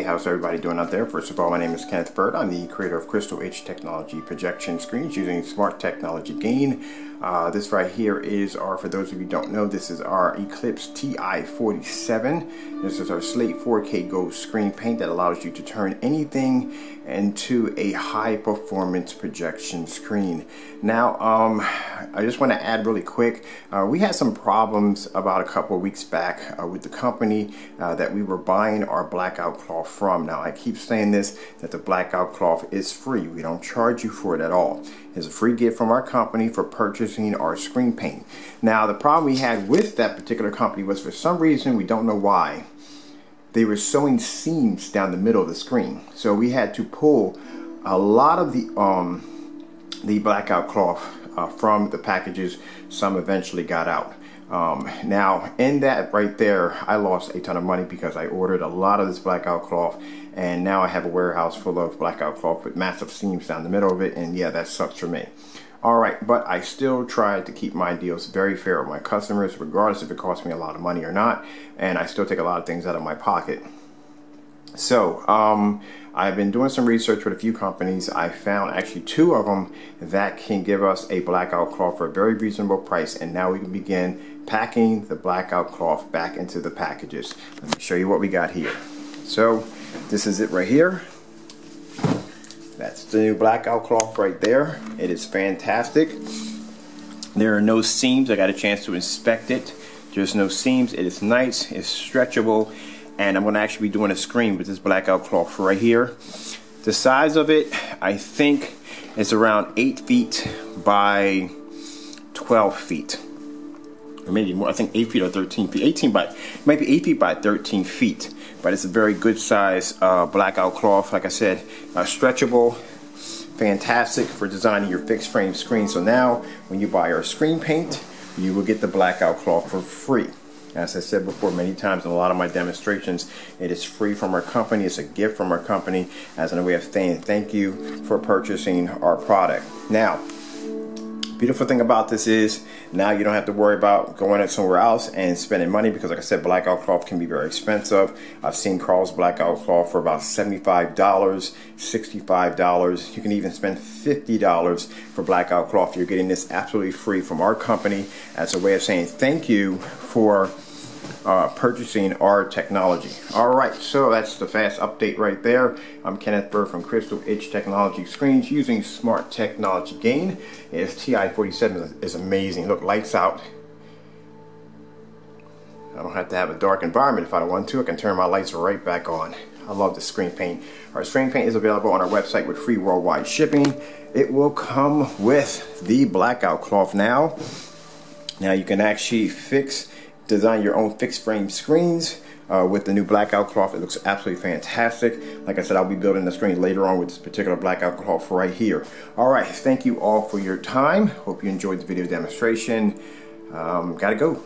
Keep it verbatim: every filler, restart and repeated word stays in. Hey, how's everybody doing out there? First of all, my name is Kenneth Bird. I'm the creator of Crystal Edge Technology projection screens using smart technology gain. Uh, this right here is our, for those of you who don't know, this is our Eclipse T I forty-seven. This is our Slate four K Gold Screen Paint that allows you to turn anything into a high performance projection screen. Now, um, I just want to add really quick, uh, we had some problems about a couple of weeks back uh, with the company uh, that we were buying our blackout cloth from. Now, I keep saying this, that the blackout cloth is free. We don't charge you for it at all. It's a free gift from our company for purchasing our screen paint. Now, the problem we had with that particular company was, for some reason, we don't know why, they were sewing seams down the middle of the screen. So we had to pull a lot of the um the blackout cloth uh, from the packages. Some eventually got out. Um, now, in that right there, I lost a ton of money because I ordered a lot of this blackout cloth, and now I have a warehouse full of blackout cloth with massive seams down the middle of it, and yeah, that sucks for me. Alright, but I still try to keep my deals very fair with my customers, regardless if it costs me a lot of money or not, and I still take a lot of things out of my pocket. So, um, I've been doing some research with a few companies. I found actually two of them that can give us a blackout cloth for a very reasonable price, and now we can begin packing the blackout cloth back into the packages. Let me show you what we got here. So, this is it right here. That's the new blackout cloth right there. It is fantastic. There are no seams. I got a chance to inspect it. There's no seams. It is nice. It's stretchable. And I'm going to actually be doing a screen with this blackout cloth right here. The size of it, I think, is around eight feet by twelve feet. Or maybe more, I think eight feet or thirteen feet. eighteen by, it might be eight feet by thirteen feet. But it's a very good size uh, blackout cloth. Like I said, uh, stretchable, fantastic for designing your fixed frame screen. So now, when you buy our screen paint, you will get the blackout cloth for free. As I said before many times in a lot of my demonstrations, it is free from our company. It's a gift from our company as a way of saying thank you for purchasing our product. Now, beautiful thing about this is now you don't have to worry about going somewhere else and spending money, because like I said, blackout cloth can be very expensive. I've seen Carl's blackout cloth for about seventy-five dollars, sixty-five dollars. You can even spend fifty dollars for blackout cloth. You're getting this absolutely free from our company as a way of saying thank you for uh, purchasing our technology. Alright, so that's the fast update right there. I'm Kenneth Bird from Crystal Edge Technology Screens using smart technology gain. This T I forty-seven is amazing. Look, lights out. I don't have to have a dark environment if I don't want to. I can turn my lights right back on. I love the screen paint. Our screen paint is available on our website with free worldwide shipping. It will come with the blackout cloth now. Now you can actually fix design your own fixed frame screens uh, with the new blackout cloth. It looks absolutely fantastic. Like I said, I'll be building the screen later on with this particular blackout cloth right here. All right, thank you all for your time. Hope you enjoyed the video demonstration. Um, gotta go.